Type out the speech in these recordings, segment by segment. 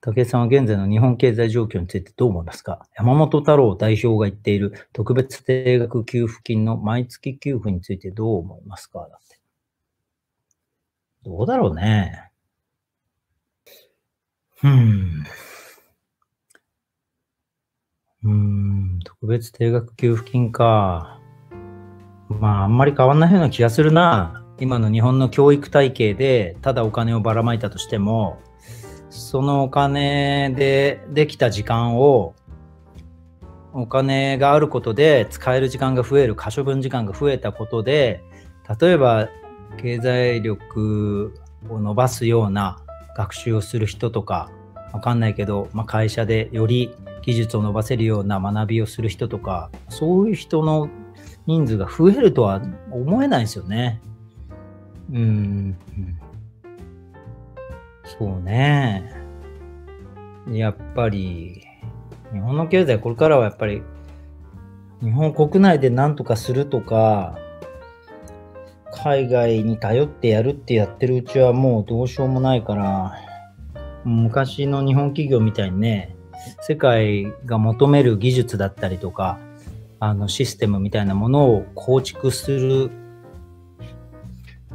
武井さんは現在の日本経済状況についてどう思いますか？山本太郎代表が言っている特別定額給付金の毎月給付についてどう思いますか？だってどうだろうね。特別定額給付金か。まあ、あんまり変わんないような気がするな。今の日本の教育体系で、ただお金をばらまいたとしても、そのお金でできた時間を、お金があることで使える時間が増える、可処分時間が増えたことで、例えば経済力を伸ばすような学習をする人とか、わかんないけど、まあ、会社でより技術を伸ばせるような学びをする人とか、そういう人の人数が増えるとは思えないですよね。そうね。やっぱり日本の経済、これからはやっぱり日本国内で何とかするとか、海外に頼ってやるってやってるうちはもうどうしようもないから、昔の日本企業みたいにね、世界が求める技術だったりとか、システムみたいなものを構築する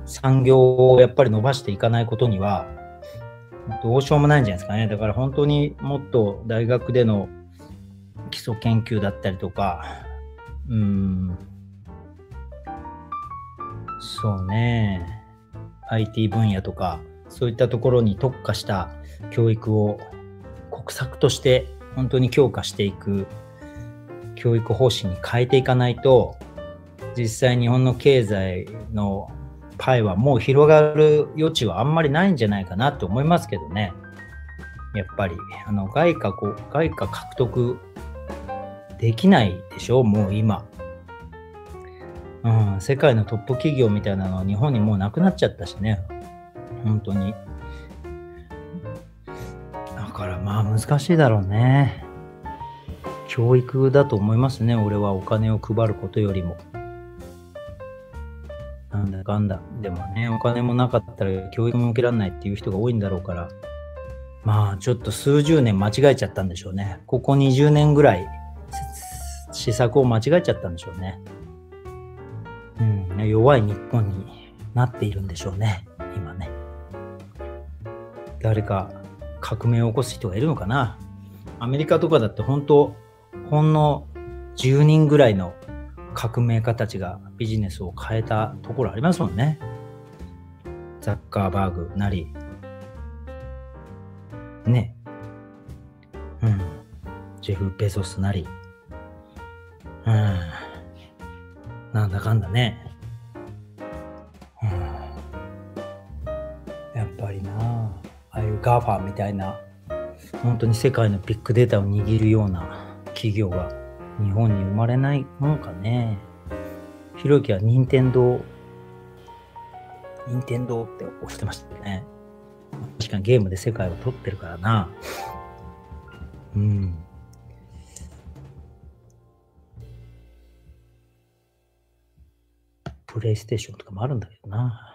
産業をやっぱり伸ばしていかないことにはどうしようもないんじゃないですかね。だから本当にもっと大学での基礎研究だったりとか、そうね、 IT 分野とかそういったところに特化した教育を国策として本当に強化していく教育方針に変えていかないと、実際日本の経済のパイはもう広がる余地はあんまりないんじゃないかなと思いますけどね。やっぱり外貨獲得できないでしょ、もう今。世界のトップ企業みたいなのは日本にもうなくなっちゃったしね、本当に。だからまあ難しいだろうね。教育だと思いますね、俺は。お金を配ることよりも。なんだかんだ。でもね、お金もなかったら教育も受けられないっていう人が多いんだろうから、まあちょっと数十年間違えちゃったんでしょうね。ここ20年ぐらい、施策を間違えちゃったんでしょうね。弱い日本になっているんでしょうね、今ね。誰か革命を起こす人がいるのかな。アメリカとかだって本当、ほんの10人ぐらいの革命家たちがビジネスを変えたところありますもんね。ザッカーバーグなりね、ジェフ・ベゾスなり、なんだかんだね。やっぱりな、ああいう GAFA みたいな、本当に世界のビッグデータを握るような企業が日本に生まれないもんかね。ひろゆきは任天堂って押してましたね。確かにゲームで世界を取ってるからな。プレイステーションとかもあるんだけどな。